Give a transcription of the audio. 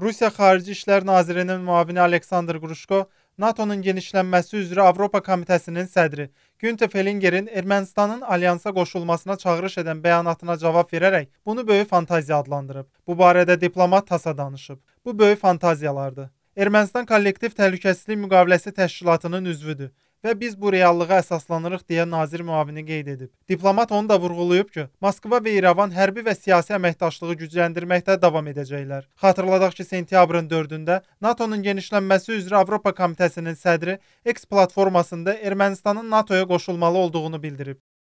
Rusiya Xarici İşlər Nazirinin müavini Aleksandr Qruşko, NATO'nun genişlənməsi üzrə Avropa Komitəsinin sədri Günte Felingerin Ermənistanın alyansa qoşulmasına çağırış edən bəyanatına cavab verərək bunu böyük fantaziya adlandırıb. Bu barədə diplomat TASS-a danışıb. Bu böyük fantaziyalardır. Ermənistan Kollektiv Təhlükəsli Müqaviləsi Təşkilatının üzvüdür və biz bu reallığa əsaslanırıq deyə nazir müavini qeyd edib. Diplomat onu da vurğulayıb ki, Moskva və İravan hərbi və siyasi əməkdaşlığı gücləndirməkdə davam edəcəklər. Xatırladaq ki, sentyabrın 4-də NATO-nun genişlənməsi üzrə Avropa Komitəsinin sədri X platformasında Ermənistanın NATO-ya qoşulmalı olduğunu bildirib.